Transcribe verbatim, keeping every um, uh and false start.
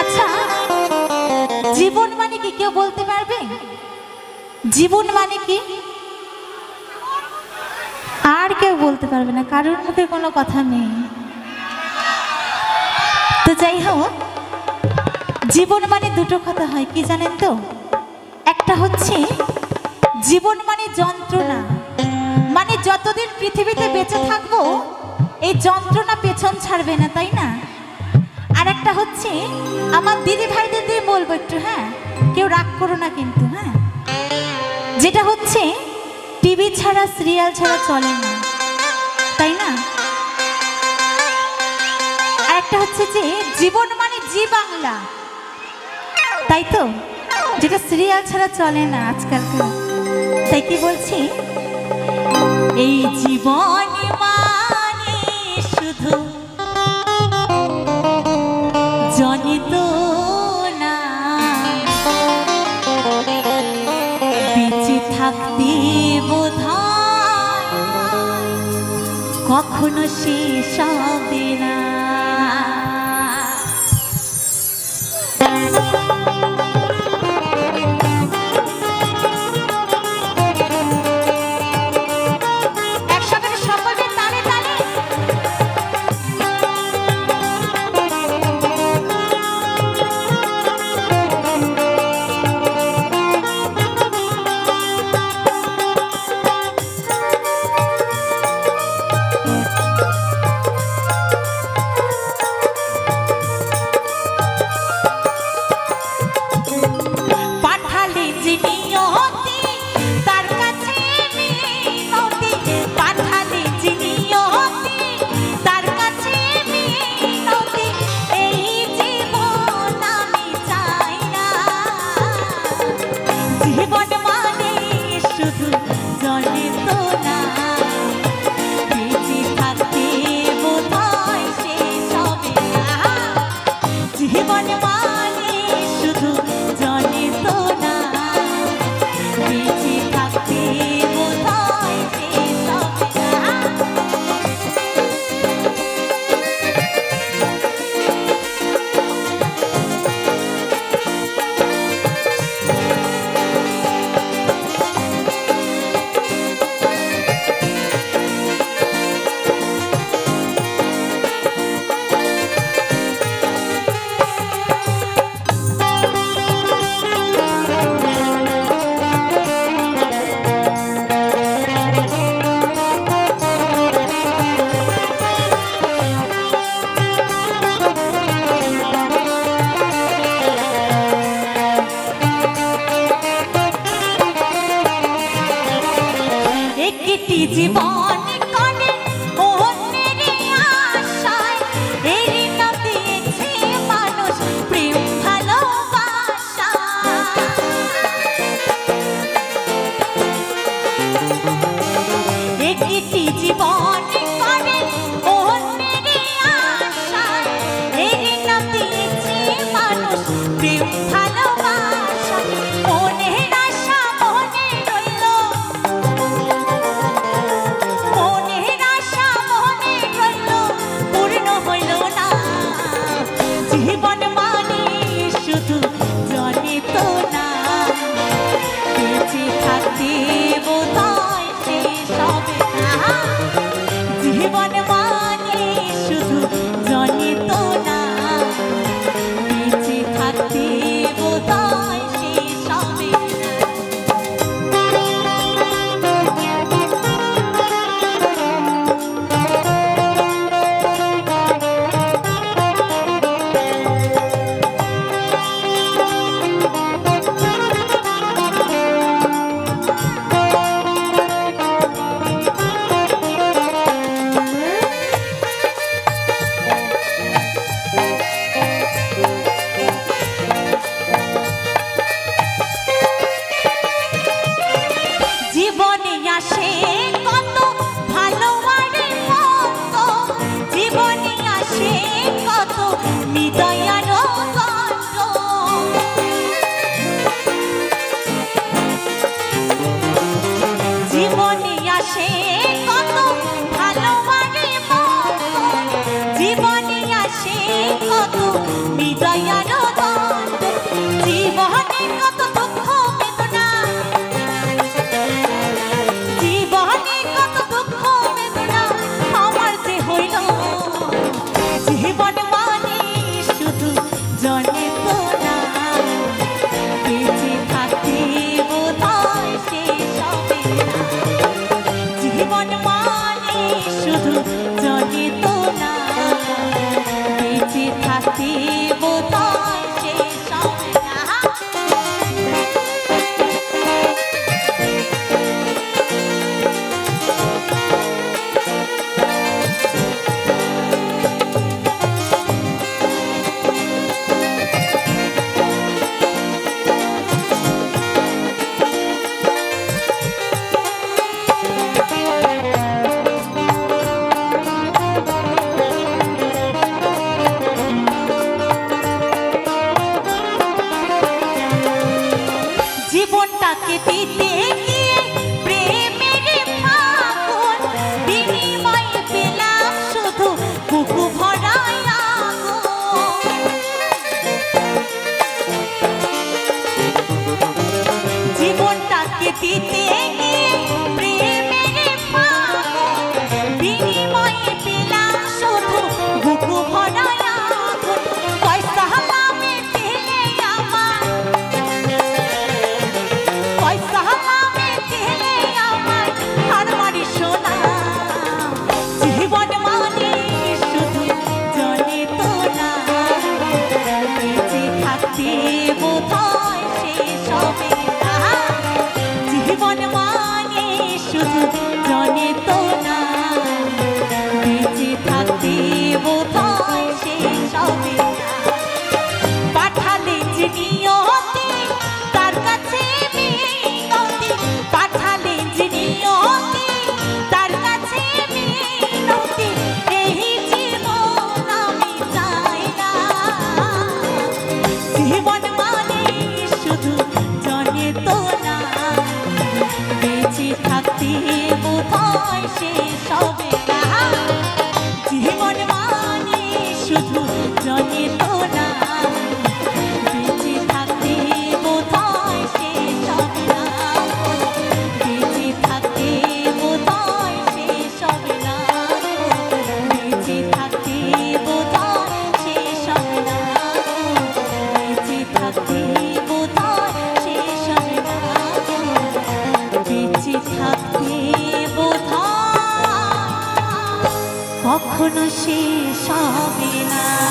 আচ্ছা, জীবন মানে কি কেউ বলতে পারবে? জীবন মানে কি আর কেউ বলতে পারবে না, কারোর মুখে কোনো কথা নেই। তো যাই হোক, জীবন মানে দুটো কথা হয় কি জানেন তো? একটা হচ্ছে জীবন মানে যন্ত্রণা, মানে যতদিন পৃথিবীতে বেঁচে থাকবো এই যন্ত্রণা পেছন ছাড়বে না, তাই না? আর একটা হচ্ছে, আমার দিদি ভাইদের দিয়ে বলবো একটু, হ্যাঁ, কেউ রাগ করো না কিন্তু, হ্যাঁ, যেটা হচ্ছে টিভি ছাড়া সিরিয়াল ছাড়া চলে না, তাই না? আর একটা হচ্ছে যে জীবন মানে জি বাংলা, তাই তো, যেটা সিরিয়াল ছাড়া চলে না আজকালকার। তাই কি বলছি, এই জীবন মানে শুধু জনিত না, বেঁচে থাকতে বোধহয় কখনো শেষ হবে না। I'll be জীবনটাকে দিতে গিয়ে প্রেমের ফাগুন বিনিময় পেলাম শুধু বুকু ভরা আগুন। জীবনটাকে দিতে গিয়ে প্রেমের ফাগুন বিনিময় পেলাম শুধু বুকু ভরা আগুন। পয়সা হাতে দিলে আমার কখনো শেষ হবে না।